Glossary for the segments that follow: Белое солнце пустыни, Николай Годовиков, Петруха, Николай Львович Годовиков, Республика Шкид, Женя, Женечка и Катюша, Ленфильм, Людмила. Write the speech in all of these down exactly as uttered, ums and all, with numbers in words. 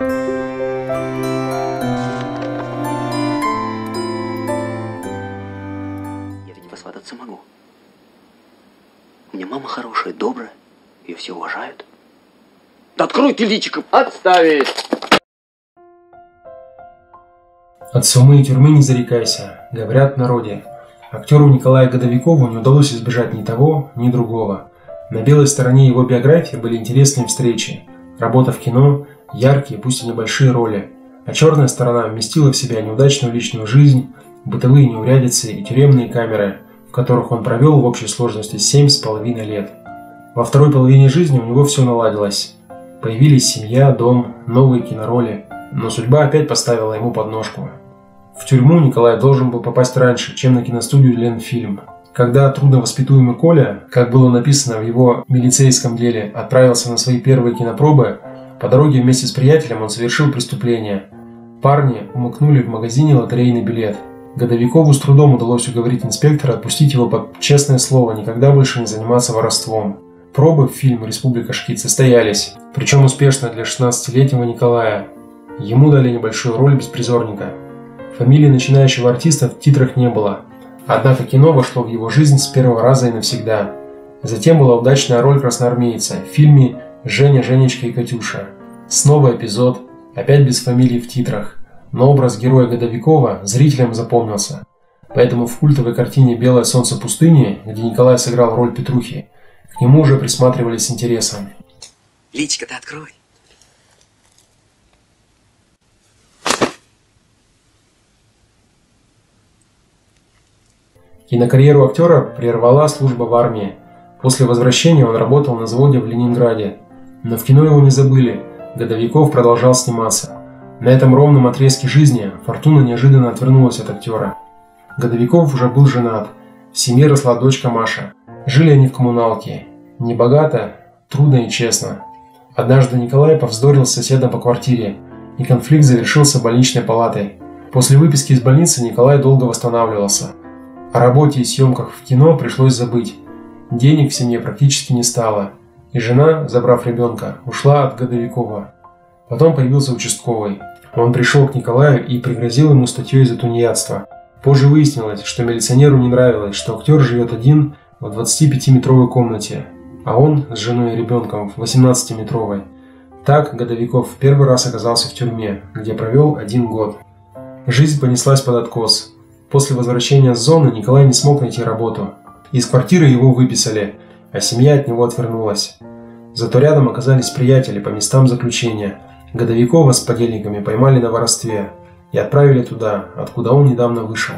Я ведь посвататься могу. У меня мама хорошая, добрая, ее все уважают. Да открой ты личико! Отставить! От сумы и тюрьмы не зарекайся, говорят в народе. Актеру Николаю Годовикову не удалось избежать ни того, ни другого. На белой стороне его биографии были интересные встречи, работа в кино, яркие, пусть и небольшие роли, а черная сторона вместила в себя неудачную личную жизнь, бытовые неурядицы и тюремные камеры, в которых он провел в общей сложности семь с половиной лет. Во второй половине жизни у него все наладилось. Появились семья, дом, новые кинороли, но судьба опять поставила ему подножку. В тюрьму Николай должен был попасть раньше, чем на киностудию «Ленфильм». Когда трудновоспитуемый Коля, как было написано в его милицейском деле, отправился на свои первые кинопробы, по дороге вместе с приятелем он совершил преступление. Парни умыкнули в магазине лотерейный билет. Годовикову с трудом удалось уговорить инспектора отпустить его под честное слово никогда больше не заниматься воровством. Пробы в фильме «Республика Шкид» состоялись, причем успешно для шестнадцатилетнего Николая. Ему дали небольшую роль беспризорника. Фамилии начинающего артиста в титрах не было. Однако кино вошло в его жизнь с первого раза и навсегда. Затем была удачная роль красноармейца в фильме «Женя, Женечка и Катюша». Снова эпизод, опять без фамилий в титрах, но образ героя Годовикова зрителям запомнился. Поэтому в культовой картине «Белое солнце пустыни», где Николай сыграл роль Петрухи, к нему уже присматривались с интересом. Личка-то открой. Кинокарьеру актера прервала служба в армии. После возвращения он работал на взводе в Ленинграде. Но в кино его не забыли. Годовиков продолжал сниматься. На этом ровном отрезке жизни фортуна неожиданно отвернулась от актера. Годовиков уже был женат. В семье росла дочка Маша. Жили они в коммуналке. Небогато, трудно и честно. Однажды Николай повздорил с соседом по квартире, и конфликт завершился больничной палатой. После выписки из больницы Николай долго восстанавливался. О работе и съемках в кино пришлось забыть. Денег в семье практически не стало, и жена, забрав ребенка, ушла от Годовикова. Потом появился участковый. Он пришел к Николаю и пригрозил ему статьей за тунеядство. Позже выяснилось, что милиционеру не нравилось, что актер живет один в двадцатипятиметровой комнате, а он с женой и ребенком в восемнадцатиметровой. Так Годовиков в первый раз оказался в тюрьме, где провел один год. Жизнь понеслась под откос. После возвращения с зоны Николай не смог найти работу. Из квартиры его выписали, а семья от него отвернулась. Зато рядом оказались приятели по местам заключения. Годовикова с подельниками поймали на воровстве и отправили туда, откуда он недавно вышел.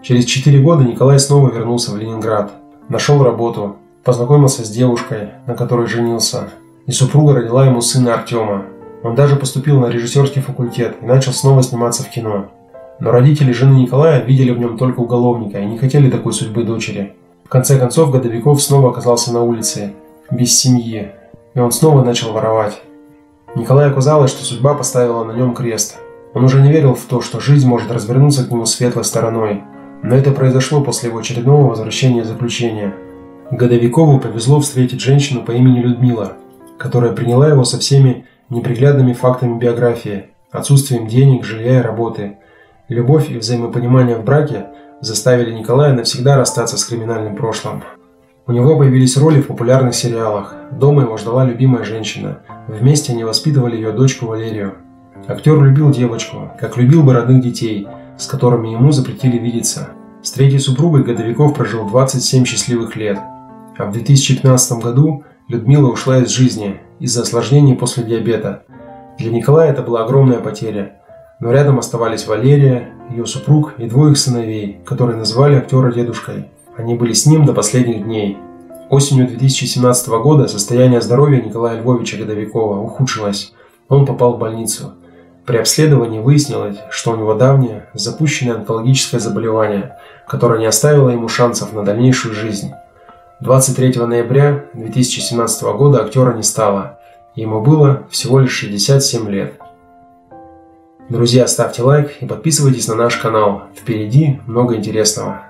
Через четыре года Николай снова вернулся в Ленинград. Нашел работу, познакомился с девушкой, на которой женился, и супруга родила ему сына Артема. Он даже поступил на режиссерский факультет и начал снова сниматься в кино. Но родители жены Николая видели в нем только уголовника и не хотели такой судьбы дочери. В конце концов, Годовиков снова оказался на улице, без семьи, и он снова начал воровать. Николаю казалось, что судьба поставила на нем крест. Он уже не верил в то, что жизнь может развернуться к нему светлой стороной. Но это произошло после его очередного возвращения из заключения. Годовикову повезло встретить женщину по имени Людмила, которая приняла его со всеми неприглядными фактами биографии, отсутствием денег, жилья и работы. Любовь и взаимопонимание в браке заставили Николая навсегда расстаться с криминальным прошлым. У него появились роли в популярных сериалах. Дома его ждала любимая женщина. Вместе они воспитывали ее дочку Валерию. Актер любил девочку, как любил бы родных детей, с которыми ему запретили видеться. С третьей супругой Годовиков прожил двадцать семь счастливых лет. А в две тысячи пятнадцатом году Людмила ушла из жизни из-за осложнений после диабета. Для Николая это была огромная потеря. Но рядом оставались Валерия, ее супруг и двое их сыновей, которые назвали актера дедушкой. Они были с ним до последних дней. Осенью две тысячи семнадцатого года состояние здоровья Николая Львовича Годовикова ухудшилось. Он попал в больницу. При обследовании выяснилось, что у него давнее, запущенное онкологическое заболевание, которое не оставило ему шансов на дальнейшую жизнь. двадцать третьего ноября две тысячи семнадцатого года актера не стало. Ему было всего лишь шестьдесят семь лет. Друзья, ставьте лайк и подписывайтесь на наш канал. Впереди много интересного.